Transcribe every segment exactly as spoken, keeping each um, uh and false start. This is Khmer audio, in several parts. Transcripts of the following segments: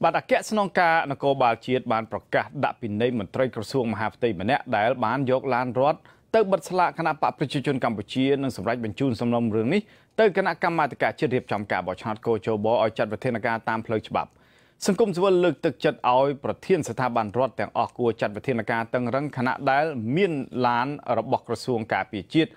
But I get some car and go by cheat ban procat that be named and trade consume half day minute dial ban yok land rot. Third but slack and up appreciation Campuchian and some right when June some long runny. Third can I come out to catch a rip chum cab or chat coach or boy or chat with Tenaga Tam Ploach Bab. Some comes will look the chat oil, protein sataban rot and awkward chat with Tenaga Tang Run cannot dial mean land or a bock consume cappy cheat.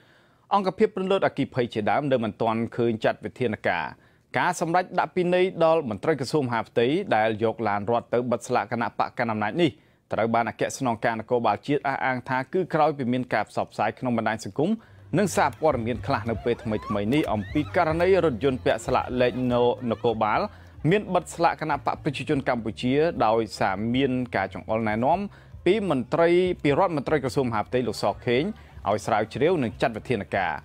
Uncle people load a key page down the Manton Kun chat with Tenaga. ការសម្ដែចដាក់ពីនៃដល់មន្ត្រីក្រសួងមហាផ្ទៃដែលយកឡានរដ្ឋទៅបិទស្លាកគណៈបកកណ្ដាលអំណាចនេះត្រូវបានអគ្គស្នងការនគរបាលជាតិអះអាងថាគឺក្រោយពីមានការផ្សព្វផ្សាយក្នុងបណ្ដាញសង្គមនិងសារព័ត៌មានខ្លះនៅពេលថ្មីថ្មីនេះអំពីករណីរថយន្តពាក់ស្លាកលេខ នៅនគរបាលមានបិទស្លាកគណៈបកប្រជាជនកម្ពុជាដោយសារមានការចង្អុលណែនាំពីមន្ត្រីពីរដ្ឋមន្ត្រីក្រសួមហាផ្ទៃលោក សខេងឲ្យស្រាវជ្រាវនិងចាត់វិធានការ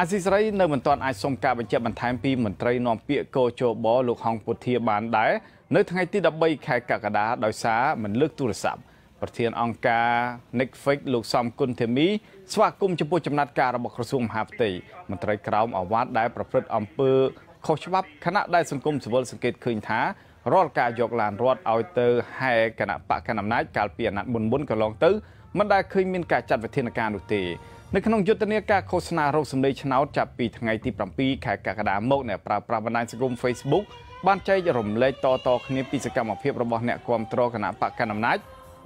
អាស៊ីសេរីនៅមិនទាន់អាចសុំការបញ្ជាក់បន្ថែមពីមន្ត្រីនាំពាក្យកោជបលោកហងពុធាបានដែរនៅថ្ងៃទី thirteen ខែកក្កដាដោយសារមិនលើកទូរស័ព្ទប្រធានអង្គការ Netflix លោកសំគុណធីមីស្វាគមន៍ចំពោះចំណាត់ការរបស់ក្រសួងមហាផ្ទៃមន្ត្រីក្រមអាវ៉ាត់ដែលប្រព្រឹត្តអំពើខុសច្បាប់ខណៈដែលសង្គមស៊ីវិលសង្កេតឃើញថារាល់ការយកឡានរដ្ឋឲ្យទៅហែគណៈបកកណ្ដាលអំណាចកាលពីអាណត្តិមុនមុនក៏ឡងទៅ នៅក្នុងយុទ្ធនាការឃោសនារោគសម្លេងឆ្នោតចាប់ពីថ្ងៃទី seven ខែកក្កដាមកអ្នកប្រើប្រាស់បណ្ដាញសង្គម Facebook បានចែករំលែកតៗគ្នាពីសកម្មភាពរបស់អ្នកគាំទ្រគណៈបកកណ្ដាលអំណាច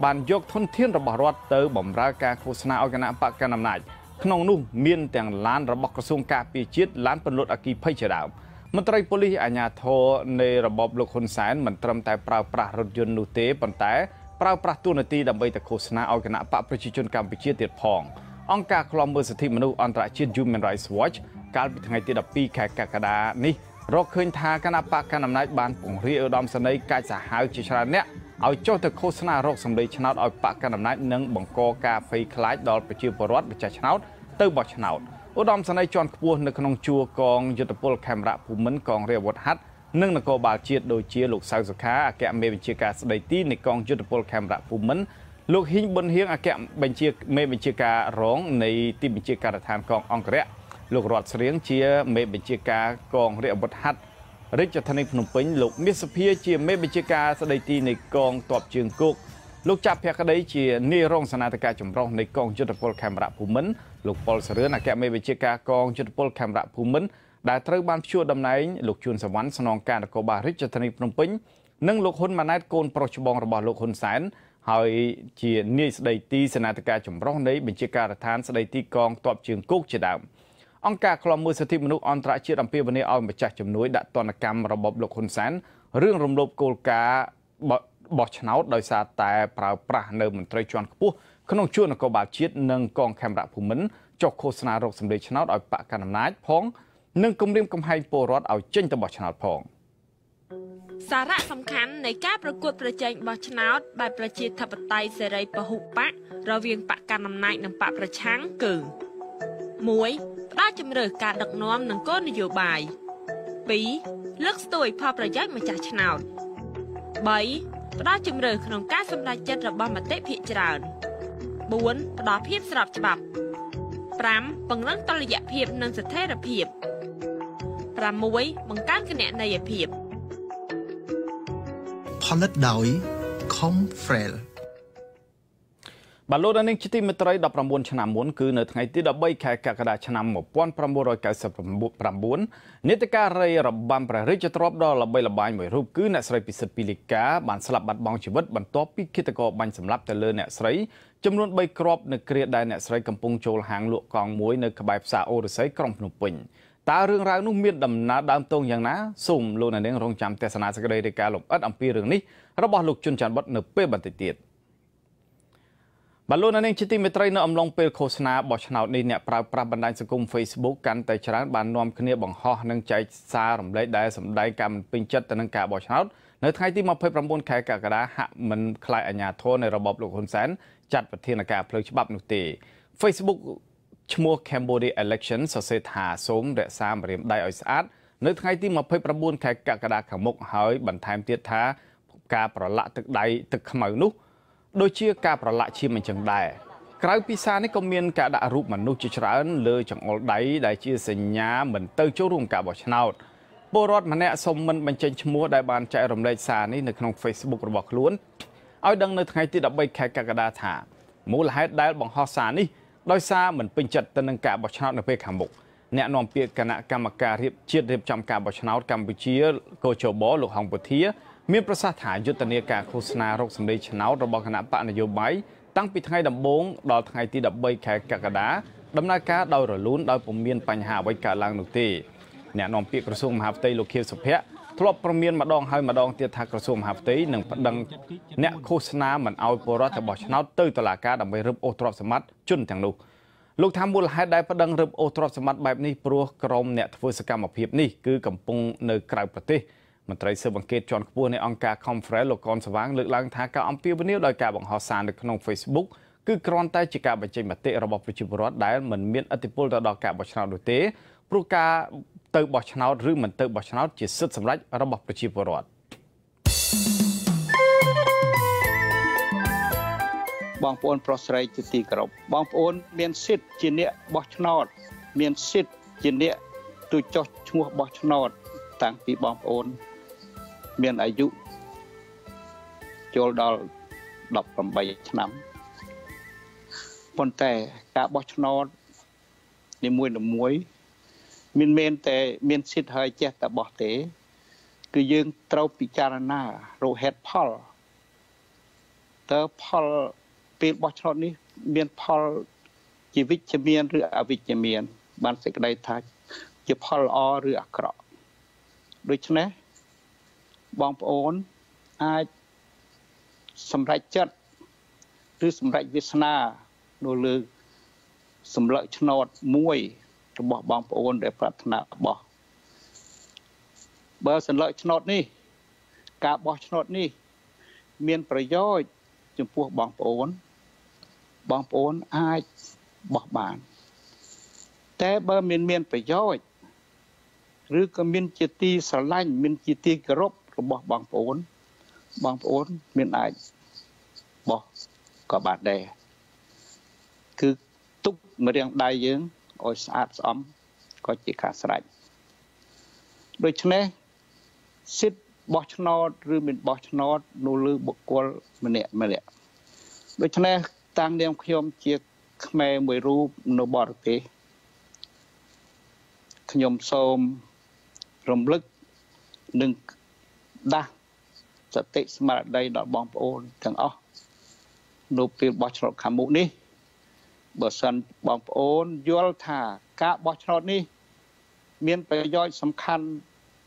បានយកធនធានរបស់រដ្ឋទៅបម្រើការឃោសនាឲ្យគណៈបកកណ្ដាលអំណាចក្នុងនោះមានទាំងឡានរបស់ក្រសួងការពារជាតិឡានពន្លត់អគ្គីភ័យជាដើមមន្ត្រីប៉ូលីសអាជ្ញាធរនៃរបបលោកហ៊ុនសែនមិនត្រឹមតែប្រើប្រាស់រថយន្តនោះទេប៉ុន្តែប្រើប្រាស់ទូនាទីដើម្បីតែឃោសនាឲ្យគណៈបកប្រជាជនកម្ពុជាទៀតផង អង្គការឃ្លាំមើលសិទ្ធិមនុស្សអន្តរជាតិ លោកហ៊ីងប៊ុនហៀងអគ្គបញ្ជាមេបញ្ជាការរងនៃទីបញ្ជាការដ្ឋាន ហើយជានាយកស្ដីទីសេនាធិការចម្រុះនៃបញ្ជាការដ្ឋានស្ដីទីកងទ័ពជើងគោកជាដើមអង្គការឃ្លាំមើលសិទ្ធិមនុស្សអន្តរជាតិអំពាវនាវឲ្យម្ចាស់ជំនួយដាក់ទណ្ឌកម្មរបបលោកហ៊ុនសែនរឿងរំលោភគោលការណ៍បោះឆ្នោតដោយសារតែប្រើប្រាស់នៅមន្ត្រីជាន់ខ្ពស់ក្នុងជួរនគរបាលជាតិនិងកងខេមរភូមិន្ទចុះឃោសនារោគសម្លេងឆ្នោតឲ្យបកកណ្ដាលអំណាចផង សារៈសំខាន់នៃការប្រកួតប្រជែងបោះឆ្នោត ផលិតដោយខំហ្វ្រែល បាទលោកនាងជាទីមេត្រី nineteen ឆ្នាំមុនគឺនៅថ្ងៃទី thirteen ខែកក្កដាឆ្នាំ nineteen ninety-nine នេតិការីរបាំព្រះរាជទ្រព្យដ៏ល្បីល្បាញមួយរូបគឺអ្នកស្រីពិសិដ្ឋពីលីកាបានស្លាប់បាត់បង់ជីវិតបន្ទាប់ពីឃាតករបាញ់សម្លាប់ទៅលើអ្នកស្រីចំនួន three គ្រាប់នៅគ្រាដៃអ្នកស្រីកំពុងចូលហាងលក់កងមួយនៅក្បែរផ្សារអូរឫស្សីក្រុងភ្នំពេញតើរឿងរ៉ាវនោះមានដំណើរដើមតូងយ៉ាងណាសូមលោកនាងរងចាំទស្សនាសេចក្ដីរាយការណ៍លម្អិតអំពីរឿងនេះ របស់លោកជុនច័ន្ទវឌ្ឍនៅពេលបន្តិចទៀតបាទលោកនាងជាទីមេត្រីនៅអំឡុងពេលឃោសនាបោះឆ្នោតនេះអ្នកប្រើប្រាស់បណ្ដាញសង្គម Facebook កាន់តែច្រើនបាននាំគ្នាបង្ហោះនិងចែកសាររំលែកដែលសម្ដែងការមិនពេញចិត្តទៅនឹងការបោះឆ្នោតនៅថ្ងៃទី twenty-nine ខែកក្កដាហាក់មិនខ្លាចអាជ្ញាធរនៃរបបលោកហ៊ុនសែនចាត់វិធានការផ្លូវច្បាប់នោះទេ Facebook ឈ្មោះ Cambodia Election សរសេរថាសូមរក្សាម្រាមដៃឲ្យស្អាតនៅថ្ងៃទី twenty-nine ខែកក្កដាខាងមុខហើយបន្ថែមទៀតថា ការប្រឡាក់ទឹកដៃទឹកខ្មៅនោះដូចជាការប្រឡាក់ឈាមមិនចឹងដែរក្រៅពីសារនេះក៏មានការដាក់រូបមនុស្សជាច្រើនលើចង្អុលដៃដែលជាសញ្ញាមិនទៅចូលរួមការបោះឆ្នោត Facebook ឲ្យដឹងនៅថ្ងៃទី អ្នកនាំពាក្យគណៈកម្មការរៀបជាតិរៀបចំការបោះឆ្នោតនៅពេលខាងមុខ លោកថាមូលហេតុដែលប៉ណ្ដឹងរឹបអូទ្រព្យសម្បត្តិបែបនេះព្រោះក្រុមអ្នកធ្វើសកម្មភាពនេះគឺកំពុងនៅក្រៅប្រទេសមន្ត្រីស៊ើបអង្កេតជាន់ខ្ពស់នៃអង្គការ Conference លោកកនស្វាងលើកឡើងថាការអំពាវនាវដោយការបោះឆ្នោត បងប្អូនប្រុសស្រីជាទីគោរពបងប្អូនមានសិទ្ធិជាអ្នកបោះឆ្នោត ពេលបោះឆ្នោតនេះមានផលជាវិជ្ជមានឬអវិជ្ជមានបានសេចក្តីថាជាផលល្អឬអាក្រក់ដូច្នេះបងប្អូនអាចសម្រេចចិត្តឬសម្រេចវាសនានៅលើសម្លឹកឆ្នោតមួយរបស់បងប្អូនដែលប្រាថ្នារបស់ បងប្អូនអាចបោះបានតែបើមានមានប្រយោជន៍ឬក៏មានចិត្តីស្រឡាញ់មានចិត្តីគោរពរបស់បងប្អូនបងប្អូនមានអាចបោះក៏បានដែរគឺទុកម្រាមដៃយើងឲ្យស្អាតស្អំក៏ជាការស្រេចដូច្នេះសិទ្ធិបោះឆ្នោតឬមិនបោះឆ្នោតនៅលើបុគ្គលម្នាក់ម្នាក់ដូច្នេះ តាមនាមខ្ញុំជាខ្មែរមួយរូបនៅបរទេសខ្ញុំសូមរំលឹកនិងដាស់សតិស្មារតីដល់បងប្អូនទាំងអស់នៅពេលបោះឆ្នោតខាងមុខនេះបើសិនបងប្អូនយល់ថាការបោះឆ្នោតនេះមានប្រយោជន៍សំខាន់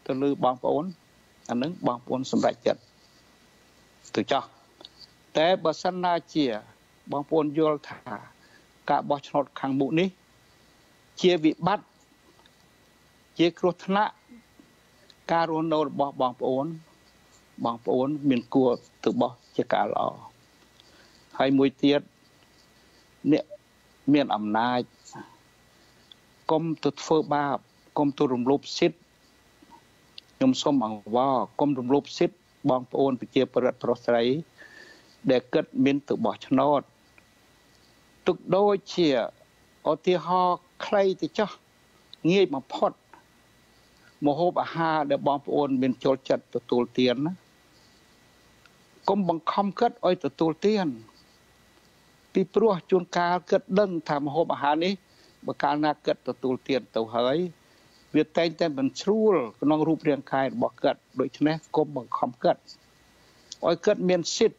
ទៅលើបងប្អូនអានឹងបងប្អូនសម្រេចចិត្តទៅចោះតែបើសិនណាជា បងប្អូនយល់ថាការបោះឆ្នោតខាងមុខនេះជាវិបត្តិជាគ្រោះថ្នាក់ការរស់នៅរបស់បងប្អូនបងប្អូនមានគួរទៅបោះជាការល្អហើយមួយទៀតអ្នកមានអំណាចកុំទៅធ្វើបាបកុំទៅរំលោភសិទ្ធិខ្ញុំសូមអង្វរកុំរំលោភសិទ្ធិបងប្អូនប្រជាពលរដ្ឋប្រុសស្រីដែលគិតមានទៅបោះឆ្នោត ទុកដូចជាអតិហោខ្លីទៅចោះងាយបំផុតមហូបអាហារដែលបងប្អូនមានចូលចិត្តទទួលទានណាកុំបង្ខំគិតឲ្យទទួលទានពីព្រោះជួនកាលគិតដឹងថាមហូបអាហារនេះបើកាលណាគិតទទួលទានទៅហើយវាតែងតែមិនស្រួលក្នុងរូបរាងកាយរបស់គាត់ដូច្នេះកុំបង្ខំគិតឲ្យគិតមានសិទ្ធិ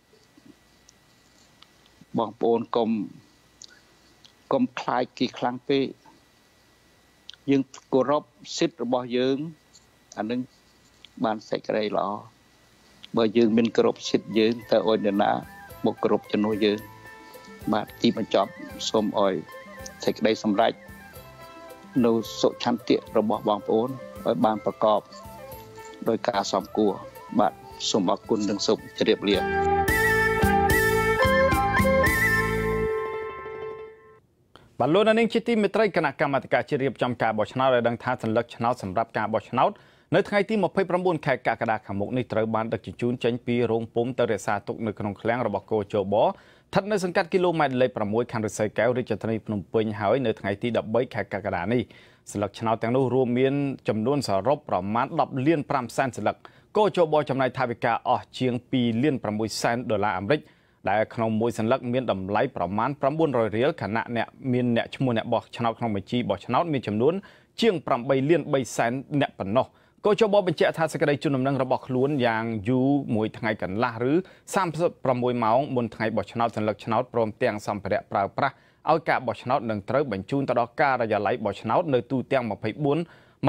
បងប្អូន កុំខ្លាចគេខ្លាំងពេកយើងគោរពសិទ្ធិរបស់យើងអានឹងបានសេចក្តីល្អបើយើងមានគោរពសិទ្ធិយើងទៅឲ្យនរណាមកគោរពជំនួសយើងបាទទីបញ្ចប់សូមឲ្យសេចក្តីសម្រេចនៅសុខឆន្ទៈរបស់បងប្អូនឲ្យបានប្រកបដោយការសមគួរបាទសូមអរគុណនិងសូមជម្រាបលា បលូនអនឹងជាទីមេត្រីគណៈកម្មាធិការជ្រៀបចំការបោះឆ្នោតដែលដឹងថាសន្លឹកឆ្នោតសម្រាប់ការបោះឆ្នោតនៅថ្ងៃទី ២៥ ប្រាំបួន ខែកក្កដាខាងមុខនេះត្រូវបានដឹកជញ្ជូនចេញពីរោងពុម្ពទៅរក្សាទុកនៅក្នុងឃ្លាំងរបស់កោជបស្ថិតនៅសង្កាត់គីឡូម៉ែត្រលេខ ៦ ខេត្តកាកដានេះ lực channel tiếng nô rùa miền chấm đôn sở rộp vào màn đập liên pram sen lực cô cho bò chấm này thay vì cả ở chiang pi liên pram bôi sen đô la Mỹ đại khăn môi sen lực miền đầm lấy vào màn pram buôn rồi riêng khả nạn nè miền nè chấm môi nè bò channel không bị chi bò channel miền chấm đôn chiang pram bay liên bay sen nè phần nọ cô cho bò bên trẻ thay sẽ đây chun nằm đang rập bọc luôn vàng du mùi thằng ngày cảnh la rứ sam pram bôi máu môn thằng ngày bò channel sen lực channel pram tiếng sam pram pram pramเอาแก่บอชนอตหนึ่งเติร์กบรรจุนตลอดการระยะไหลบอชนอตในตู้เตียงมาพายบุญ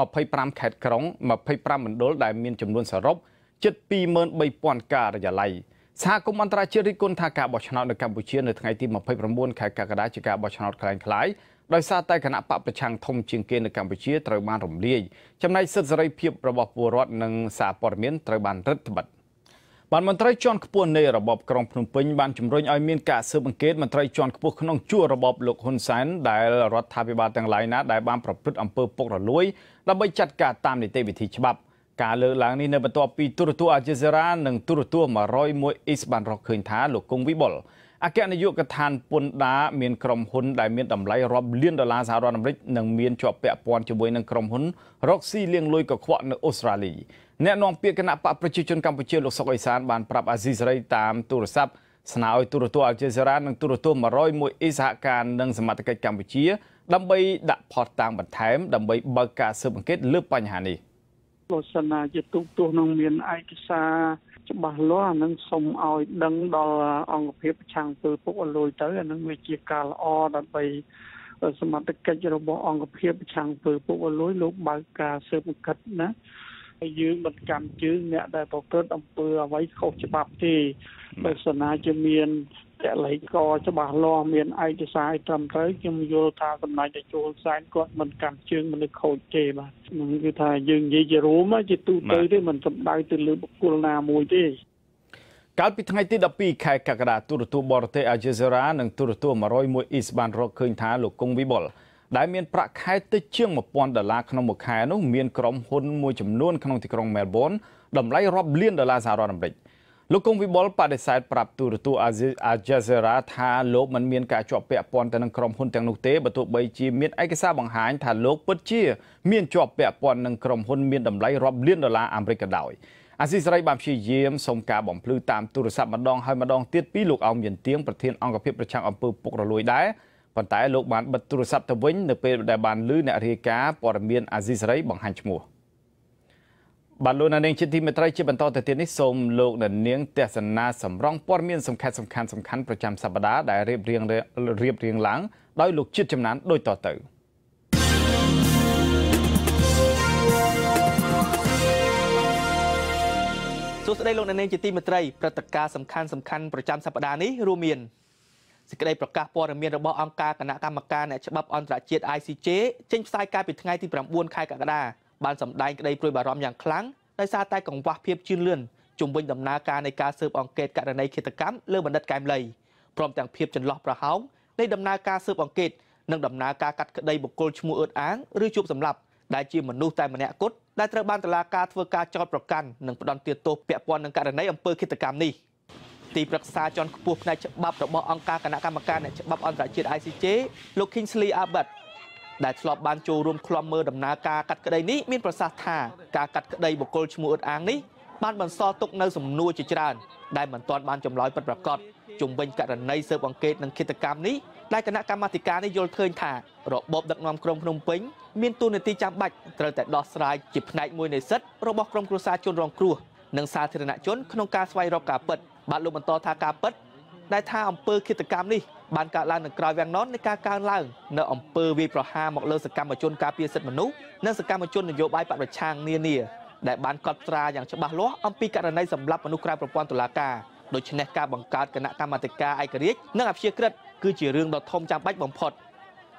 มาพายปรามแขกกรงมาพายปรามเหมือนโดนได้มีจำนวนสรบจุดปีเมินใบปอนการระยะไหลสหกรณ์อันตรายเชื้อริกลทางการบอชนอตในกัมพูชีในทางไอทีมาพายประมวลแขกกระดาษจิกาบอชนอตคล้ายๆโดยซาใต้คณะปะประชังทมเชียงเกณฑ์ในกัมพูชีเติร์กบานรมเรียจำในเสรีเพียบระบบบัวรอดหนึ่งสาปอร์เมียนเติร์กบานรัฐบัตรบางมนตรีจอนขบวนในระบบกรองพนมเปญบางจุ่มรอยไอเมียนกาเสือบังเกตมนตรีจอนขบวนขนองชั่วระบบหลกฮุนเซนได้รัฐบาลต่างหลายนะได้บางประพฤติอำเภอปกระลุยและไปจัดการตามในเตวิธีฉบับการเลือกหลังนี้ในบรรดาปีตุรตัวอาเจซราหนึ่งตุรตัวมารอยมวยอิสบันรอคืนท้าหลกกงวิบลอาเกนยุกทานปนดาเมียนกรมหุนได้เมียนดำไหลรอบเลี้ยนดอลลาร์สหรัฐอเมริกหนึ่งเมียนจอบเปะปอนจุบวยหนึ่งกรมหุนรอกซี่เลี้ยงลุยกับขวานในออสเตรเลียแนนองเปียกนักปะประชาชนกัมพูชีลูกสกอิสานบานปรับอาซิสไรตามตุรซับสนาอิตุรตัวอัลเจซราหนึ่งตุรตัวมารอยมวยอิสหการหนึ่งสมัติกัมพูชีดำใบดับพอต่างบัดแถมดำใบบักกาเสือบังเกตเลือกปัญหานี้ลักษณะจะตุกตัวนองเมียนไอคิซาจะบาล้อนั่งส่งเอาดังดอลองเพียบช่างตัวพวกอร่อยเต๋อนั่งเวจีการออดับไปสมัติกัจระบบองเพียบช่างตัวพวกอร่อยลูกบักกาเสือบังเกตนะยืมบัตรกรรมยืมเนี่ยได้ประกาศอำเภอไว้เขาฉบับที่ลักษณะจะเมียนแต่ไหลกอจะบาล้อเมียนไอจะสายทำไรจมโยธาสำนักจะโจรสายก่อนบัตรกรรมยืมมันเลยเขาเจมามันคือทายยืมยี่จะรู้ไหมจะตู้เตยได้มันจำได้ตื่นหรือบุกลนามวยที่การปิดท้ายที่ดับปีแขกกระดาษตุรตูบอร์เตอาเจซราหนึ่งตุรตูมารอยมวยอิสบันรอคืนท้าหลกกงวิบลได้เมียนประคายติเชื่องมาปอนดอลลาร์ขนมบุกแห่นุเมียนกรมหุ่นมวยจำนวนขนมที่กรงเมลเบิร์นดำไล่รอบเลี้ยนดอลลาร์สหรัฐอเมริกลูกกงวิบลปฏิเสธปรับตัวตัวอาเจซราทาโลกมันเมียนการจอบเปะปอนแต่นังกรมหุ่นแตงนุเตประตูใบจีเมียนไอคิซาบังหายทาโลกปัจจีเมียนจอบเปะปอนนังกรมหุ่นเมียนดำไล่รอบเลี้ยนดอลลาร์อเมริกดาวอาซิสไรบามชีเยี่ยมสมการบ่มพลื้ตามตุรสับมาดองให้มาดองเตี้ยปีลูกเอาเมียนเตียงประเทศอังกฤษประชังอำเภอปกระลุยได้ปัจจัยโลกบาลบัตรศัพท์ทวินในเป็นดบานลื้อในอเมริกาปอร์เมียนอาซิสไรบังฮันชมัวบาลลูนันเองเช่นที่เมตรัยเชื่อบันทอแต่เทียนิสมโลกในเนียงเตสนาสำรองปอร์เมียนสำคัญสำคัญสำคัญประจำสัปดาห์ได้เรียบเรียงเรียบเรียงหลังโดยลูกชิดจำนานโดยต่อเติมสุดท้ายโลกนันเองเช่นที่เมตรัยประตักการสำคัญสำคัญประจำสัปดาห์นี้รูเมียนสิ่งใดประกาศปอร์เมียนระบบองค์การคณะกรรมการในฉบับอันตรายเจียด ไอ ซี เจ เช่นสายการปิดท้ายที่ประมวลคายกระดาบานสำได้กระไดปลุยบารอมอย่างครั้งในซาใต้ของวัดเพียบชื่นเลื่อนจุ่มบนดำนาการในการเสิร์ฟองเกตการในเขตกรรมเลื่อนบรรดาการเลยพร้อมแต่งเพียบจนล็อกประหองในดำนาการเสิร์ฟองเกตนั่งดำนาการกัดกระไดบุกโกลชมูเอิร์ดอ้างหรือจุ่มสำหรับได้จีมนุษย์แต่เมเนกดได้ตระบันตลาการเทวการจอดประกันหนึ่งประดันเตียโตเปียปอนหนึ่งการในอำเภอเขตกรรมนี้ตีปรักษาจอนขบุบในฉบับระบบองค์การคณะกรรมการในฉบับอันตรายเจียด ไอ ซี เจ โลคินสลีอาบัตได้สลบบานโจรวมคลอมเมอร์ดำนาการกัดกระไดนี้มีประสาทาการกัดกระไดบุกโกลชมูอัดอังนี้บ้านบรรซอตกในสมนูจิจรานได้เหมือนตอนบ้านจำลอยปรากฏจุ่มเป็นกระในเซิร์ฟองเกตในกิจกรรมนี้ได้คณะกรรมการในโยนเทินถ่าระบบดักนอมกรมพนมเพ็งมีตัวในตีจำบัดเติร์ดแต่ดอสไลจิบในมวยในเซตระบบกรมกรุษาจนรองครัวหนังสาธารณชนขนมการสวายรอกาเปิดบาลูมันต่อทากาเปิดได้ท่าอำเภอกิจกรรมนี่บานกาลานหนึ่งกลายแวงน้อนในการการล่างในอำเภอวีประหามอกเลอสกรรมชนกาเปียเซตมนุษย์นักสกรรมชนนโยบายปัจจัยเนียเนียได้บานกอตราอย่างฉบับล้ออัมพีการในสำรับมนุษย์กลายประปอนตุลากาโดยชนะการบังการคณะกรรมการไอกริชนักอับเชียกฤษคือจีเรื่องดอททอมจำบัดบ่มพอด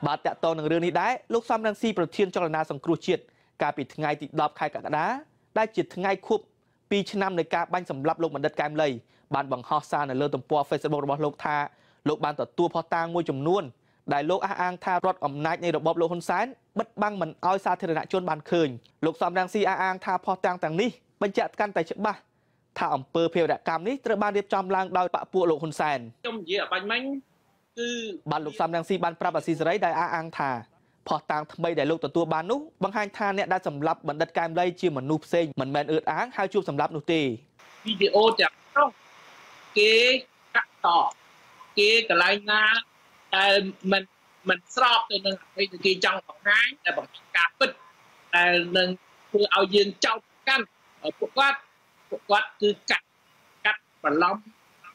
บาดแต่ตอนหนึ่งเรื่องนี้ได้ลูกซ้ำรังซีประเทียนจรณาสังครูเชียดการปิดไงติดดอบใครกันนะได้จิตไงควบปีชนำในการบังสำรับลงบันดัดการเลยบานบังฮอซาในเรื่องต่ำปอเฟซบุ๊กระบบโลกธาโลกบานต่อตัวพอตางมวยจำนวนได้โลกอ้างธารถอมนายในระบบโลกคนซ้ายบัดบังเหมือนอ้อยซาเทระชนบานคืนโลกซ้ำรังซีอ้างธาพอตางต่างนี้บรรจัดการแต่ฉบับถ้าอำเภอเพียวดะกรรมนี้ตระบานเรียบจอมลางดาวปะปัวโลกคนซ้ายบานลูกซ้ำรังซีบานปราบอาศิสไรได้อ้างธา Phó tang thay đại lục tận tua ban nút bằng hai than đã sầm lập bản đặt cam đây chia một nụ xe mình men ướt áng hai chuông sầm lập nụ tì video chặt không kê cắt tỏ kê cả lại na mình mình sọp từ nâng cái kia trong bằng hai là bằng cà phê là nâng cứ ao dương trong căn ở cuộc quát cuộc quát cứ cắt cắt và lóng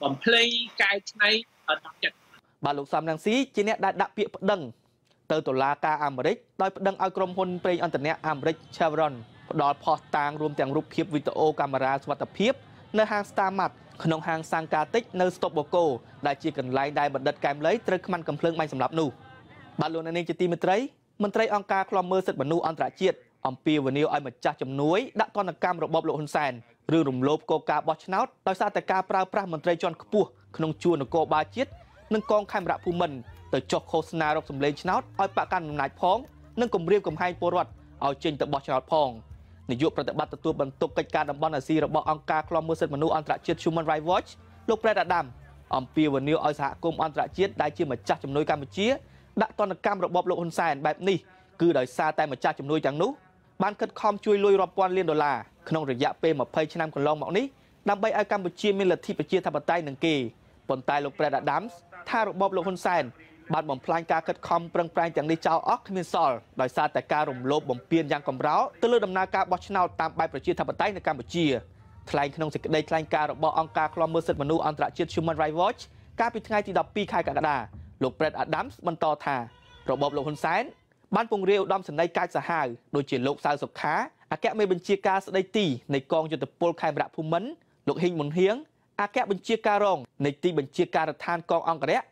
bằng play cái này ở đặc trưng bà lục sầm năng sĩ chỉ nét đã đặc biệt đằng ទៅតុលាការអាមេរិកដោយប្តឹងឲ្យក្រុមហ៊ុនប្រេងអន្តរជាតិអាមេរិក ទៅចុះឃោសនារកសម្លេងឆ្នោតឲ្យបកកាន់អំណាចផងនិងគម្រាមកំហែងពលរដ្ឋឲ្យចេញទៅបោះឆ្នោតផងនាយកប្រតិបត្តិទទួលបន្ទុកកិច្ចការតំបន់អាស៊ីរបស់អង្គការឃ្លាំមើលសិទ្ធិ Human Rights Watch លោក Brett Adam អំពាវនាវឲ្យសហគមន៍អន្តរជាតិដែលជាម្ចាស់ជំនួយកម្ពុជាដាក់ទណ្ឌកម្មរបបលោកហ៊ុនសែនបែបនេះគឺដោយសារតែម្ចាស់ជំនួយទាំងនោះបានខិតខំជួយលុយរាប់ពាន់លានដុល្លារក្នុងរយៈពេល ยี่สิบ ឆ្នាំកន្លងមកនេះដើម្បីឲ្យកម្ពុជាមានលទ្ធិប្រជាធិបតេយ្យនិងគេ បន្តែលោកប្រេតអាដាមថារបបលោកហ៊ុនសែនបានបំផ្លាញការខិតខំប្រឹងប្រែងទាំងនេះចោលអស់គ្មានសល់ដោយសារតែការរំលោភបំពានយ៉ាងកម្រៅទៅលើដំណើរការបោះឆ្នោតតាមបែបប្រជាធិបតេយ្យនៅកម្ពុជាថ្លែងក្នុងសេចក្តីថ្លែងការណ៍របស់អង្គការឃ្លាំមើលសិទ្ធិមនុស្សអន្តរជាតិ Human Rights Watch កាលពីថ្ងៃទី ដប់ពីរ ខែកក្កដាលោកប្រេតអាដាមបន្តថារបបលោកហ៊ុនសែនបានពង្រាយឧត្តមសេនីយ៍កាយសាហាវដូចជាលោកសៅសុខាអគ្គមេបញ្ជាការស្តីទីនៃកងយុទ្ធពលខេមរភូមិន្ទលោកហ៊ីងមុនហៀងអគ្គបញ្ជាការរងនៃទីបញ្ជាការរដ្ឋានកងអង្គរៈ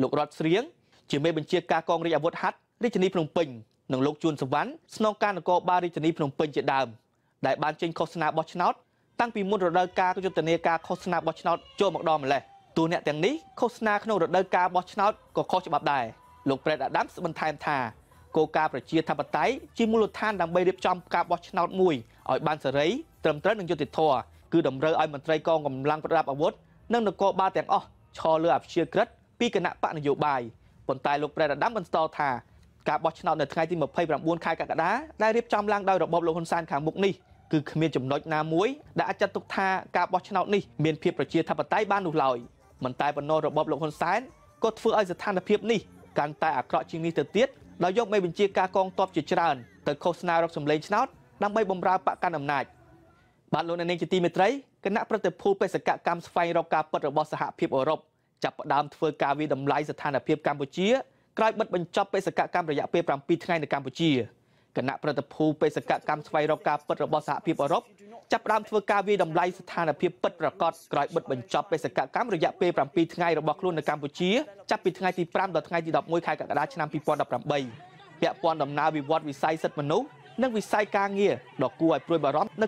លោករដ្ឋស្រៀងជាមួយបញ្ជាការកងរាជអាវុធហត្ថរាជធានីភ្នំពេញជាដើមដែលបានចេញឃោសនាបោះឆ្នោតតាំងពីមុនរដូវកាលយុទ្ធនាការឃោសនាបោះឆ្នោតចូលមកដល់ម្លេះទូអ្នកទាំងនេះឃោសនាក្នុងរដូវការបោះឆ្នោតក៏ខុសច្បាប់ដែរលោកប្រេតអាដាមបន្តថា ការបោះឆ្នោតនៅថ្ងៃទី ยี่สิบ ចាប់ផ្ដើមធ្វើការវិលតម្លៃស្ថានភាពកម្ពុជាក្រោយបិទបញ្ចប់បេសកកម្មរយៈពេល និងវិស័យការងារដ៏គួរឲ្យព្រួយបារម្ភនៅក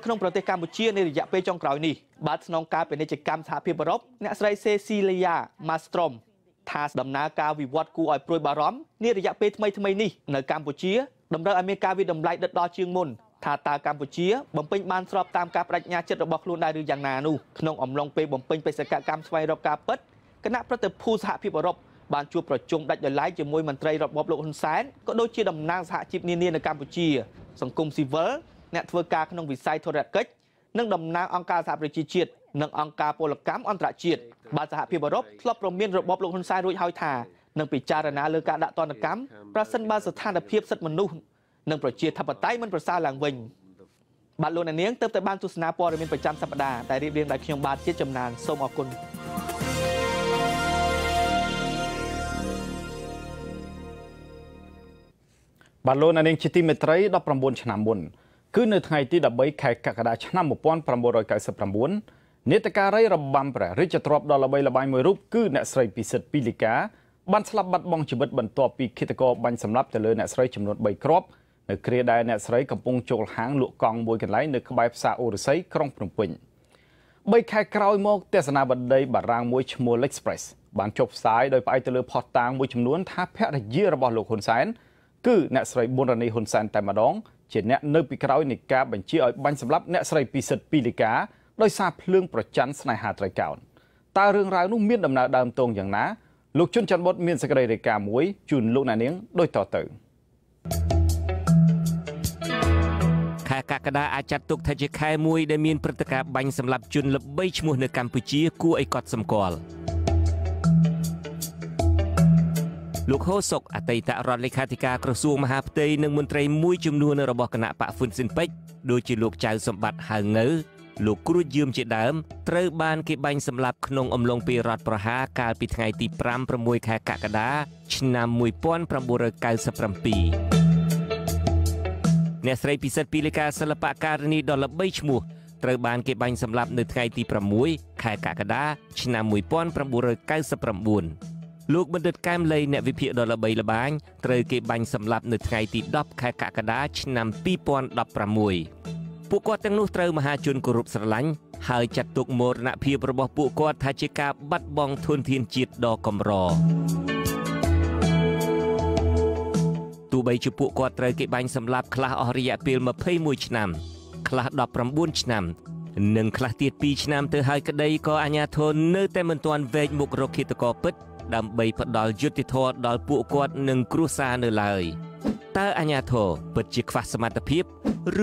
្នុងប្រទេសកម្ពុជានៃរយៈពេលចុងក្រោយនេះបាទស្នងការពាណិជ្ជកម្មសហភាពអឺរ៉ុបអ្នកស្រីសេស៊ីលីយ៉ាម៉ាស្ត្រុមថាដំណើរការវិវត្តគួរឲ្យព្រួយបារម្ភនេះរយៈពេលថ្មីៗនេះនៅកម្ពុជាតម្រូវឲ្យមានការវិវត្តតម្លៃដិតដល់ជាងមុនថាតើកម្ពុជាបំពេញបានស្របតាមការប្រាជ្ញាចិត្តរបស់ខ្លួនដែរឬយ៉ាងណានោះក្នុងអំឡុងពេលបំពេញបេសកកម្មស្វែងរកការពិតគណៈប្រតិភូសហភាពអឺរ៉ុប បានជួបប្រជុំដាច់ដោយឡែកជាមួយមន្ត្រីរបបលោកហ៊ុនសែនក៏ដូចជាតំណាងសហជីពនានានៅកម្ពុជា អ្នកធ្វើការក្នុងវិស័យធុរកិច្ចនិងតំណាងអង្គការសហប្រជាជាតិ បាទលោកអ្នកនាងជាទីមេត្រី ដប់ប្រាំបួន ឆ្នាំ មុន គឺ នៅ ថ្ងៃ ទី ដប់បី ខែកក្កដា ឆ្នាំ ១៩៩៩ នេតការី របាំ ព្រះ រាជទ្រព្យ ដ៏ ល្បី ល្បាញ មួយ រូប គឺ អ្នក ស្រី ពិសិដ្ឋ ពីលីកា បាន ស្លាប់ បាត់ បង់ ជីវិត បន្ទាប់ ពី ឃាតករ បាញ់ សម្លាប់ ទៅ លើ អ្នក ស្រី ចំនួន បី គ្រាប់ នៅ គ្រា ដែល អ្នក ស្រី កំពុង ចូល ហាង លក់ កង់ មួយ កន្លែង នៅ ក្បែរ ផ្សារ អូរស័យ ក្រុង ភ្នំ ពេញ បី ខែ ក្រោយ មក ទេសនា បណ្ឌិត បារាំង មួយ ឈ្មោះ L'Express បាន ចុះ ផ្សាយ ដោយ ផ្អែក ទៅ លើ ផុសតាង មួយ ចំនួន ថា ភរិយា របស់ លោក ហ៊ុន សែន គឺអ្នកស្រី ប៊ុន រ៉ានី ហ៊ុន សែន តែម្ដង ជាអ្នកនៅពីក្រោយនៃការបញ្ជាឲ្យបាញ់សម្លាប់ អ្នកស្រី ពិសិដ្ឋ ពីលីកា ដោយសារ ភ្លើងប្រច័ណ្ឌស្នេហាត្រីកោណ តើ រឿងរ៉ាវនោះ មាន ដំណើរដើមតងយ៉ាងណា លោក ជុន ច័ន្ទបុត មាន សេចក្តីរាយការណ៍មួយ ជូន លោក អ្នកនាង ដូចតទៅ កក្កដាអាចចាត់ទុកថាជាខែមួយដែលមានព្រឹត្តិការណ៍បាញ់សម្លាប់ជនល្បីឈ្មោះនៅកម្ពុជាគួរឲ្យកត់សម្គាល់លោកហូសុកអតីតរដ្ឋលេខាធិការក្រសួងមហាផ្ទៃនិងមន្ត្រីមួយចំនួនរបស់គណៈបកហ្វុនស៊ិនពេជ្រដូចជាលោកចៅសម្បត្តិហៅងើលោកគ្រូយឹមជាដើមត្រូវបានគេបាញ់សម្លាប់ក្នុងអំឡុងពេលរដ្ឋប្រហារកាលពីថ្ងៃទីប្រាំប្រាំមួយខែកក្កដាឆ្នាំ១៩៩៧អ្នកស្រីពិសិដ្ឋពីលេខាសិល្បការិនីដ៏ល្បីឈ្មោះត្រូវបានគេបាញ់សម្លាប់នៅថ្ងៃទីប្រាំមួយខែកក្កដាឆ្នាំ១៩៩៩លោកបណ្ឌិតកែមលីអ្នកវិភាគដ៏ល្បីល្បាញត្រូវគេបាញ់សម្លាប់នៅថ្ងៃទីដប់ខែកក្កដាឆ្នាំពីរពាន់ដប់ប្រាំមួយពួកគាត់ទាំងនោះត្រូវមហាជនគោរពស្រឡាញ់ហើយចាត់ទុកមរណភាពរបស់ពួកគាត់ថាជាការបាត់បង់ធនធានជាតិដ៏កម្រទោះបីជាពួកគាត់ត្រូវគេបាញ់សម្លាប់ខ្លះអស់រយៈពេលម្ភៃមួយឆ្នាំខ្លះដប់ប្រាំបួនឆ្នាំនិងខ្លះទៀតពីរឆ្នាំទៅហើយក្តីក៏អាជ្ញាធរនៅតែមិនទាន់វែកមុខរកឃាតករពិតដើម្បីផ្ដល់យុត្តិធម៌ដល់ពួកគាត់និងគ្រួសារនៅឡើយតើអាជ្ញាធរពិតជាខ្វះសមត្ថភាព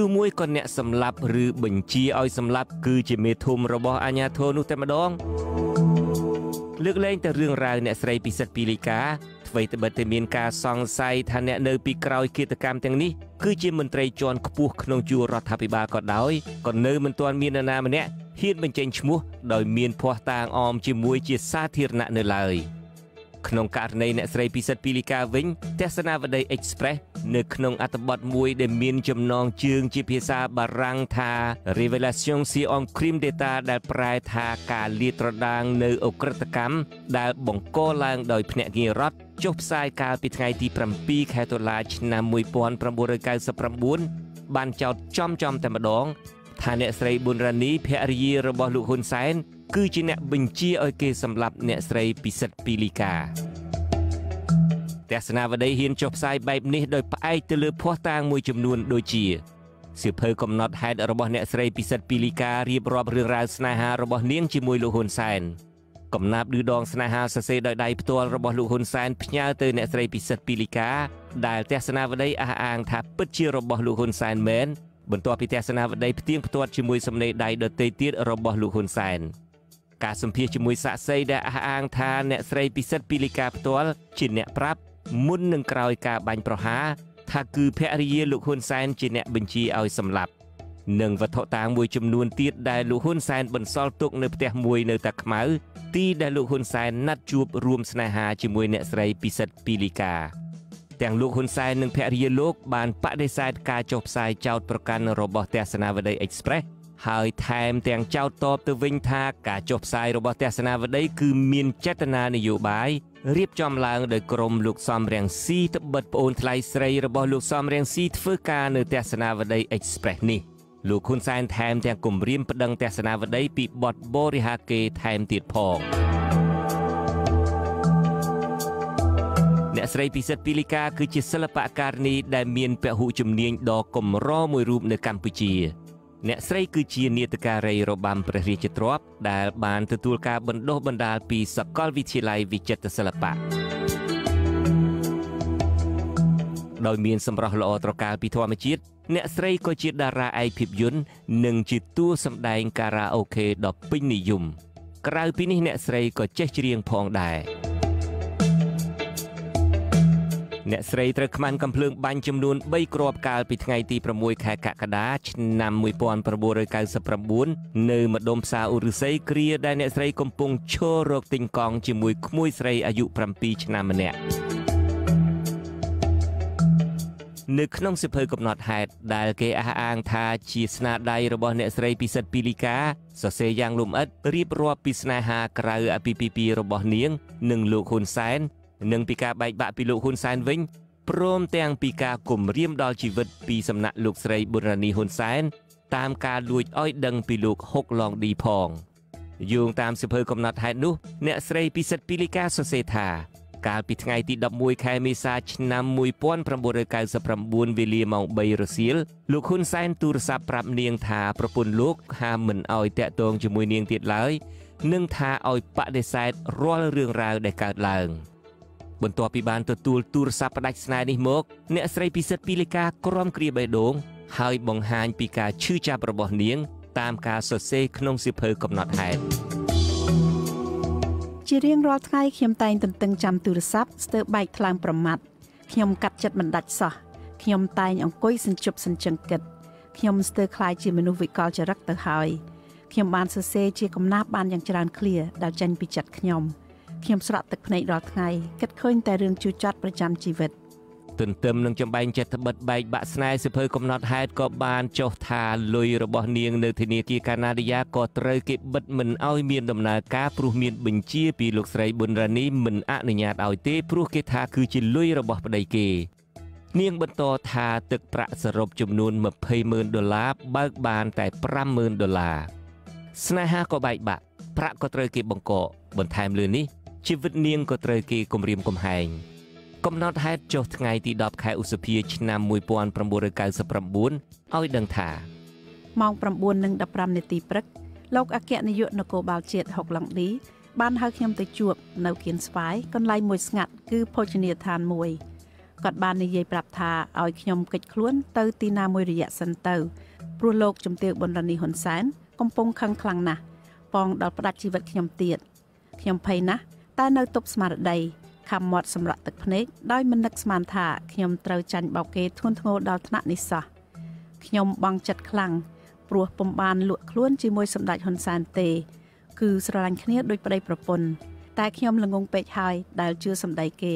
ឬមួយក៏អ្នកសម្លាប់ឬបញ្ជាឲ្យសម្លាប់គឺជាមេធំរបស់អាជ្ញាធរនោះតែម្ដងលើកលែងតែរឿងរ៉ាវអ្នកស្រីពិសិដ្ឋពីលេខាអ្វីត្បិតតែមានការសង្ស័យថាអ្នកនៅពីក្រោយឃាតកម្មទាំងនេះគឺជាមន្ត្រីជាន់ខ្ពស់ក្នុងជួររដ្ឋាភិបាលក៏ដោយក៏នៅមិនទាន់មាននរណាម្នាក់ហ៊ានបញ្ចេញឈ្មោះដោយមានភ័ស្តុតាងអមជាមួយជាសាធារណៈនៅឡើយក្នុងករណីអ្នកស្រីពិសិដ្ឋពីលេខាវិញទស្សនាវដ្តី Express នៅក្នុងអត្ថបទមួយដែលមានចំណងជើងជាភាសាបារាំងថា Révélation sur un crime d'état ដែលប្រែថាការលាតត្រដាងនៅឧក្រិដ្ឋកម្មដែលបង្កឡើងដោយភ្នាក់ងាររដ្ឋចុះផ្សាយកាលពីថ្ងៃទីប្រាំពីរខែតុលាឆ្នាំ១៩៩៩បានចោទចំចំតែម្ដងថាអ្នកស្រីប៊ុនរ៉ានីភរិយារបស់លោកហ៊ុនសែនគឺជាអ្នកបញ្ជាឲ្យគេសម្លាប់អ្នកស្រីពិសិដ្ឋពីលេខាទស្សនាវដ្តីហ៊ានចុះផ្សាយបែបនេះដោយផ្អែកទៅលើភ័ស្តុតាងមួយចំនួនដូចជាសៀវភៅកំណត់ហេតុរបស់អ្នកស្រីពិសិដ្ឋពីលេខារៀបរាប់រឿងរ៉ាវស្នេហារបស់នាងជាមួយលោកហ៊ុនសែនកំណាព្យឬដងស្នេហាសរសេរដោយដៃផ្ទាល់របស់លោកហ៊ុនសែនផ្ញើទៅអ្នកស្រីពិសិដ្ឋពីលេខាដែលទស្សនាវដ្តីអះអាងថាពិតជារបស់លោកហ៊ុនសែនមែនបន្ទាប់ពីទស្សនាវដ្តីផ្ទៀងផ្ទាត់ជាមួយសំណេរដៃដទៃទៀតរបស់លោកហ៊ុនសែនការសម្ភាសជាមួយសាក់សីដែលអះអាងថាអ្នកស្រីពិសិដ្ឋពីលេខាផ្ទាល់ជាអ្នកប្រាប់មុននឹងក្រោយការបាញ់ប្រហារថាគឺភរិយាលោកហ៊ុនសែនជាអ្នកបញ្ជាឲ្យសម្លាប់និងវត្ថុតាងមួយចំនួនទៀតដែលលោកហ៊ុនសែនបន្សល់ទុកនៅផ្ទះមួយនៅតាខ្មៅទីដែលលោកហ៊ុនសែនណាត់ជួបរួមស្នេហាជាមួយអ្នកស្រីពិសិដ្ឋពីលេខាទាំងលោកហ៊ុនសែននិងភរិយាលោកបានបដិសេធការចុះផ្សាយចោទប្រកាន់របស់ទស្សនាវដ្តី Expressហើយថែមទាំងចោទតបទៅវិញថាការចុះផ្សាយរបស់ទស្សនាវដ្តីគឺមានចេតនានយោបាយរៀបចំឡើងដោយក្រុមលោកសំរាំងស៊ីត្បិតប្អូនថ្លៃស្រីរបស់លោកសំរាំងស៊ីធ្វើការនៅទស្សនាវដ្តី Express នេះលោកហ៊ុនសែនថែមទាំងគំរាមប្តឹងទស្សនាវដ្តីពីបទបរិហាកេរ្តិ៍ថែមទៀតផងអ្នកស្រីពិសិដ្ឋពីលេខាគឺជាសិល្បករនីដែលមានពហុជំនាញដ៏កម្រមួយរូបនៅកម្ពុជាអ្នកស្រីគឺជានាដការីរបាំព្រះរាជទ្រព្យដែលបានទទួលការបណ្ដុះបណ្ដាលពីសាកលវិទ្យាល័យវិចិត្រសិល្បៈដោយមានសម្រស់ល្អត្រកាលពីធម្មជាតិអ្នកស្រីក៏ជាតារាឯកភាពយន្តនិងជាតួសម្ដែងខារ៉ាអូខេដ៏ពេញនិយមក្រៅពីនេះអ្នកស្រីក៏ចេះច្រៀងផងដែរអ្នកស្រីត្រូវខ្មានកំភ្លើងបាញ់ចំនួនបីគ្រាប់កាលពីថ្ងៃទីប្រាំមួយខែកក្កដាឆ្នាំ១៩៩៩នៅម្ដុំផ្សារឧរុស័យគ្រាដែលអ្នកស្រីកំពុងឈររកទិញកង់ជាមួយក្មួយស្រីអាយុប្រាំពីរឆ្នាំម្នាក់នៅក្នុងសៀវភៅកំណត់ហេតុដែលគេអះអាងថាជាស្នាដៃរបស់អ្នកស្រីពិសិដ្ឋពីលេខាសរសេរយ៉ាងលម្អិតរៀបរាប់ពីស្នេហាក្រៅអាពាហ៍ពិពាហ៍របស់នាងនិងលោកហ៊ុនសែននិងពីការបែកបាក់ពីលោកហ៊ុនសែនវិញព្រមទាំងពីការគំរាមដល់ជីវិតពីសំណាក់លោកស្រីប៊ុនរ៉ានីហ៊ុនសែនតាមការលួចឲ្យដឹងពីលោកហុកឡងឌីផងយោងតាមសៀវភៅកំណត់ហេតុនោះអ្នកស្រីពិសិដ្ឋពីលេខាសរសេរថាកាលពីថ្ងៃទីដប់មួយខែមេសាឆ្នាំ១៩៩៩វេលាម៉ោងបីរសៀលលោកហ៊ុនសែនទូរស័ព្ទប្រាប់នាងថាប្រពន្ធលោកហាមមិនឲ្យតាក់ទងជាមួយនាងទៀតឡើយនិងថាឲ្យបដិសេធរាល់រឿងរ៉ាវដែលកើតឡើងបន្ទាប់ពីបានទទួលទូរស័ព្ទផ្ដាច់ស្នេហ៍នេះមកអ្នកស្រីពិសិដ្ឋពីលេខាក្រំគ្រាបេះដូង ហើយ បង្ហាញ ពី ការ ឈឺ ចាប់ របស់ នាង តាម ការ សរសេរ ក្នុង សៀវភៅ កំណត់ ហេតុ ជា រៀង រាល់ ថ្ងៃ ខ្ញុំ តែង ទន្ទឹង ចាំ ទូរស័ព្ទ ស្ទើរ បែក ថ្លើម ប្រមាត់ ខ្ញុំ កាត់ ចិត្ត មិន ដាច់ សោះ ខ្ញុំ តែង អង្គុយ សញ្ជប់ សញ្ជឹង គិត ខ្ញុំ ស្ទើរ ខ្លាច ជា មនុស្ស វិកល ចរិត ទៅ ហើយ ខ្ញុំ បាន សរសេរ ជា កំណាព្យ បាន យ៉ាង ច្រើន ឃ្លា ដែល ចេញ ពី ចិត្ត ខ្ញុំ ខ្ញុំ ស្រក់ ទឹក ភ្នែក រាល់ ថ្ងៃ គិត ឃើញ តែ រឿង ជូរចត់ ប្រចាំ ជីវិតទន្ទឹមនឹងចំបែងចិត្តបិទបែកបាក់ស្នេហ៍សិភើកំណត់ហេតុក៏បានចុះថាលុយរបស់នាងនៅធនាគារកាណាឌីយ៉ាក៏ត្រូវគេបិទមិនឲ្យមានដំណើរការព្រោះមានបញ្ជាពីលោកស្រីប៊ុនរ៉ានីមិនអនុញ្ញាតឲ្យទេព្រោះគេថាគឺជាលុយរបស់ប្តីគេនាងបន្តថាទឹកប្រាក់សរុបចំនួន 二十万ដុល្លារបើកបានតែ 五十万ដុល្លារស្នេហាក៏បែកបាក់ប្រាក់ក៏ត្រូវគេបង្កកបន្ថែមលើនេះជីវិតនាងក៏ត្រូវគេគំរាមកំហែងកំណត់ហេតុចុះថ្ងៃទីដប់ខែឧសភាឆ្នាំnineteen ninety-nineឲ្យដឹងថាម៉ោង九:15 នាទីព្រឹកលោកអគ្គនាយកនគរបាលជាតិហុកឡង់ឌីបានហៅខ្ញុំទៅជួបនៅគៀនស្វាយកន្លែងមួយស្ងាត់គឺភោជនីយដ្ឋានមួយគាត់បាននិយាយប្រាប់ថាឲ្យខ្ញុំកិច្ចខ្លួនទៅទីណាមួយរយៈសិនទៅព្រោះលោកជំទាវប៊ុនរ៉ានីហ៊ុនសែនកំពុងខឹងខ្លាំងណាស់ប៉ងដល់ផ្ដាច់ជីវិតខ្ញុំទៀតខ្ញុំភ័យណាស់តែនៅទប់ស្មារតីខំមាត់សម្រាប់ទឹកភ្នែកដោយមិននឹកស្មានថាខ្ញុំត្រូវចាញ់បោកគេធ្ងន់ធ្ងរដល់ថ្នាក់នេះសោះខ្ញុំបង់ចិត្តខ្លាំងព្រោះពុំបានលក់ខ្លួនជាមួយសម្ដេចហ៊ុនសែនទេគឺស្រឡាញ់គ្នាដោយប្តីប្រពន្ធតែខ្ញុំល្ងងពេកហើយដែលជឿសម្ដីគេ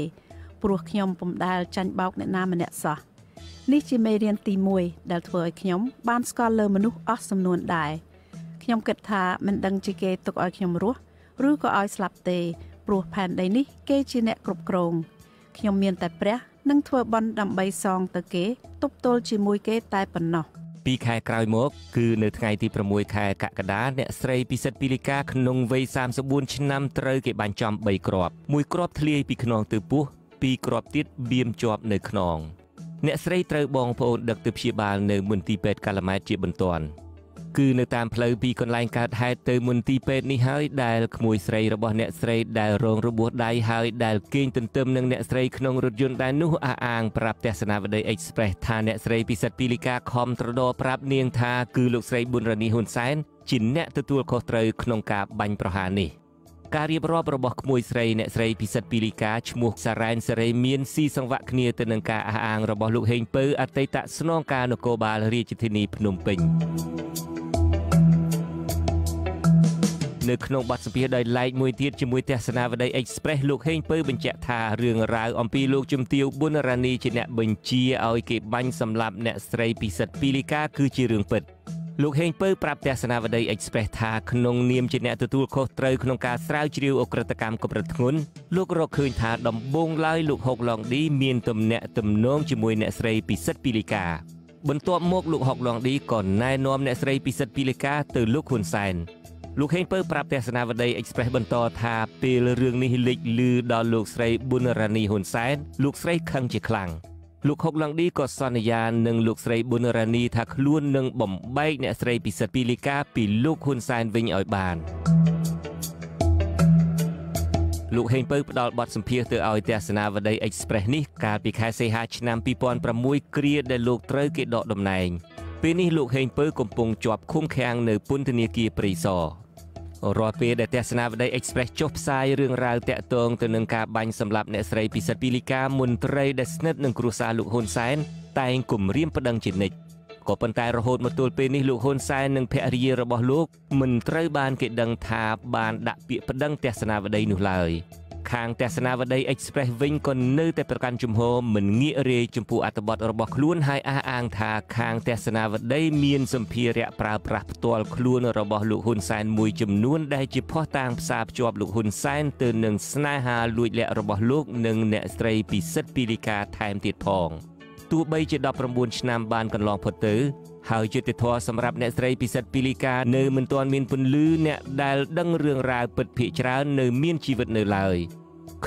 ព្រោះខ្ញុំពុំដែលចាញ់បោកអ្នកណាម្នាក់សោះនេះជាមេរៀនទីមួយដែលធ្វើឲ្យខ្ញុំបានស្គាល់លើមនុស្សអស់ចំនួនដែរខ្ញុំគិតថាមិនដឹងជាគេទុកឲ្យខ្ញុំរស់ឬក៏ឲ្យស្លាប់ទេព្រោះផែនដីនេះគេជាអ្នកគ្រប់គ្រងខ្ញុំមានតែព្រះនឹងធ្វើបន់ដើម្បីសងទៅគេទប់ទល់ជាមួយគេតែប៉ុណ្ណោះពីខែក្រោយមកគឺនៅថ្ងៃទី៦ខែកក្កដាអ្នកស្រីពិសិដ្ឋពីលីកាក្នុងវ័យសាមសិបបួនឆ្នាំត្រូវគេបាញ់ចំបីគ្រាប់មួយគ្រាប់ធ្លាយពីខ្នងទៅពោះពីរគ្រាប់ទៀតបៀមជាប់នៅខ្នងអ្នកស្រីត្រូវបងប្អូនដឹកទៅព្យាបាលនៅមន្ទីរពេទ្យកាឡាម៉ែតជាបន្ទាន់គឺនៅតាមផ្លូវពីកន្លែងកើតហេតុទៅមន្ទីរពេទ្យនេះហើយដែលក្មួយស្រីរបស់អ្នកស្រីដែលរងរបួសដៃហើយដែលគេងទន្ទឹមនឹងអ្នកស្រីក្នុងរថយន្តដែរនោះអះអាងប្រាប់ទស្សនាវដ្តី Express ថាអ្នកស្រីពិសិដ្ឋពីលីកាខំត្រដរប្រាប់នាងថាគឺលោកស្រីប៊ុនរ៉ានីហ៊ុនសែនជាអ្នកទទួលខុសត្រូវក្នុងការបាញ់ប្រហារនេះការរៀបរាប់របស់ក្មួយស្រីអ្នកស្រីពិសិដ្ឋពីលីកាឈ្មោះសារ៉ែនសេរីមានស៊ីសង្វាក់គ្នាទៅនឹងការអះអាងរបស់លោកហេងពៅអតីតស្នងការនគរបាលរាជធានីភ្នំពេញនៅក្នុងបទសម្ភាសន៍ដោយឡែកមួយទៀតជាមួយទស្សនាវដ្តី Express លោកហេងពៅបញ្ជាក់ថារឿងរ៉ាវអំពីលោកជំទាវប៊ុនរ៉ានីជាអ្នកបញ្ជាឲ្យគេបាញ់សម្លាប់អ្នកស្រីពិសិដ្ឋពីលីកាគឺជារឿងពិតលោកហេងពៅប្រាប់ទស្សនាវដ្តី Express ថាក្នុងនាមជាអ្នកទទួលខុសត្រូវក្នុងការស្រាវជ្រាវឧក្រិដ្ឋកម្មកម្រិតធ្ងន់លោករកឃើញថាដំបូងឡើយលោកហុកឡង់ឌីមានទំនាក់ទំនងជាមួយអ្នកស្រីពិសិដ្ឋពីលីកាបន្ទាប់មកលោកហុកឡង់ឌីក៏ណែនាំអ្នកស្រីពិសិដ្ឋពីលីកាទៅលោកហ៊ុនសែនលោកហេងពៅប្រាប់ទស្សនាវដ្តី Express បន្តថាពេលរឿងនេះលេចឮដល់លោកស្រីប៊ុនរ៉ានីហ៊ុនសែនលោកស្រីខឹងជាខ្លាំងលោកហុកឡង់ឌីក៏សន្យានឹងលោកស្រីប៊ុនរ៉ានីថាខ្លួននឹងបំបែកអ្នកស្រីពិសិដ្ឋពីលីកាពីលោកហ៊ុនសែនវិញឲ្យបានលោកហេងពៅផ្ដល់បទសម្ភាសន៍ទៅឲ្យទស្សនាវដ្តី Express នេះកាលពីខែសីហាឆ្នាំtwo thousand sixគ្រាដែលលោកត្រូវគេដកតំណែងពេលនេះលោកហេងពៅកំពុងជាប់ឃុំឃាំងនៅពន្ធនាគារព្រៃសររាល់ពេលដែលទស្សនាវដ្តី Express ចុះផ្សាយរឿងរ៉ាវតាក់ទងទៅនឹងការបាញ់សម្លាប់អ្នកស្រីពិសិដ្ឋពីលីកាមន្ត្រីដែលស្និទ្ធនឹងគ្រួសារលោកហ៊ុនសែនតែងគំរាមប្តឹងជានិច្ចក៏ប៉ុន្តែរហូតមកទល់ពេលនេះលោកហ៊ុនសែននិងភរិយារបស់លោកមិនត្រូវបានគេដឹងថាបានដាក់ពាក្យប្តឹងទស្សនាវដ្តីនោះឡើយខាងទស្សនាវដ្តី Express វិញក៏នៅតែប្រកាន់ជំហរមិនងាករាយចំពោះអត្ថបទរបស់ខ្លួនហើយអះអាងថាខាងទស្សនាវដ្តីមានសម្ភារៈប្រើប្រាស់ផ្ទាល់ខ្លួនរបស់លោកហ៊ុនសែនមួយចំនួនដែលជាភស្តុតាងផ្សារភ្ជាប់លោកហ៊ុនសែនទៅនឹងស្នេហាលួចលាក់របស់លោកនិងអ្នកស្រីពិសិដ្ឋពីលីកាថែមទៀតផងទោះបីជាដប់ប្រាំបួនឆ្នាំបានកន្លងផុតទៅហើយយុត្តិធម៌សម្រាប់អ្នកស្រីពិសិដ្ឋពីលីកានៅមិនទាន់មានពន្លឺអ្នកដែលដឹងរឿងរ៉ាវពិតភាគច្រើននៅមានជីវិតនៅឡើយ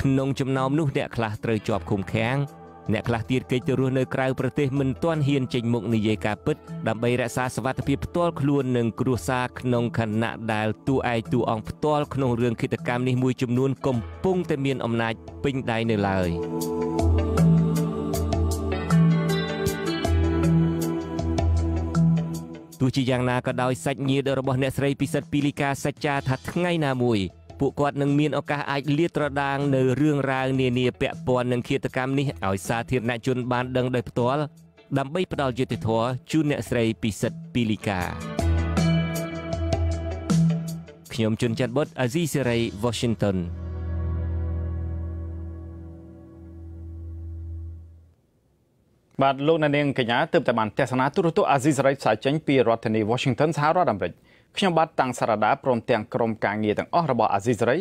ក្នុងចំណោមនោះអ្នកខ្លះត្រូវជាប់ឃុំឃាំងអ្នកខ្លះទៀតគេចទៅរស់នៅក្រៅប្រទេសមិនទាន់ហ៊ានចេញមុខនិយាយការពិតដើម្បីរក្សាសុវត្ថិភាពផ្ទាល់ខ្លួននិងគ្រួសារក្នុងខណៈដែលតួឯកតួអង្គផ្ទាល់ក្នុងរឿងឃាតកម្មនេះមួយចំនួនកំពុងតែមានអំណាចពេញដៃនៅឡើយ ជាយ៉ាងណាក៏ដោយសាច់ញាតិរបស់អ្នកស្រីពិសិដ្ឋពីលីកាសច្ចាថាថ្ងៃណាមួយពួកគាត់នឹងមានឱកាសអាចលាតត្រដាងនៅរឿងរ៉ាវនានាពាក់ព័ន្ធនឹងឃាតកម្មនេះឲ្យសាធារណជនបានដឹងដោយផ្ទាល់ដើម្បីផ្ដល់យុត្តិធម៌ជូនអ្នកស្រីពិសិដ្ឋពីលីកាខ្ញុំជុនច័ន្ទបុត្រ អាស៊ីសេរី Washingtonបាទលោកអ្នកនាងកញ្ញាទើបតែបានទស្សនាទូរទស្សន៍អាស៊ីសេរីផ្សាយចេញពីរដ្ឋធានី Washington សហរដ្ឋអាមេរិកខ្ញុំបាទតាំងសារ៉ាដាព្រមទាំងក្រុមការងារទាំងអស់របស់អាស៊ីសេរី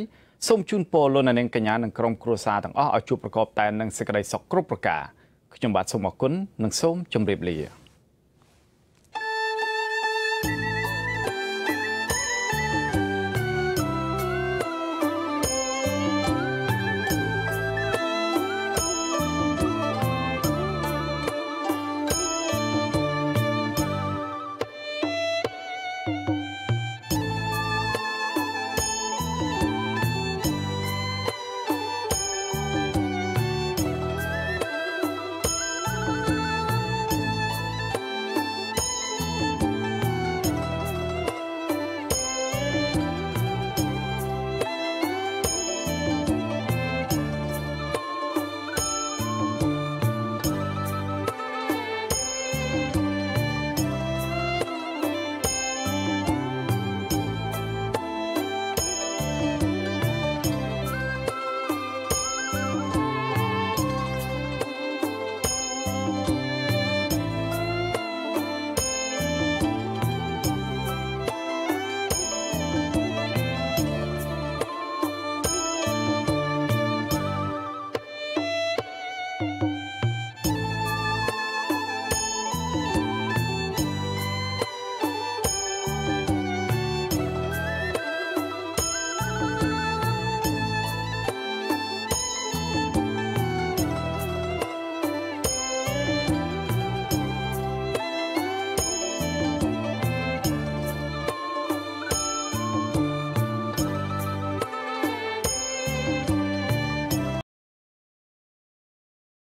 សូមជូនពរលោកអ្នកនាងកញ្ញានិងក្រុមគ្រួសារទាំងអស់ឲ្យជួបប្រកបតែនឹងសេចក្តីសុខគ្រប់ប្រការខ្ញុំបាទសូមអរគុណនិងសូមជម្រាបលា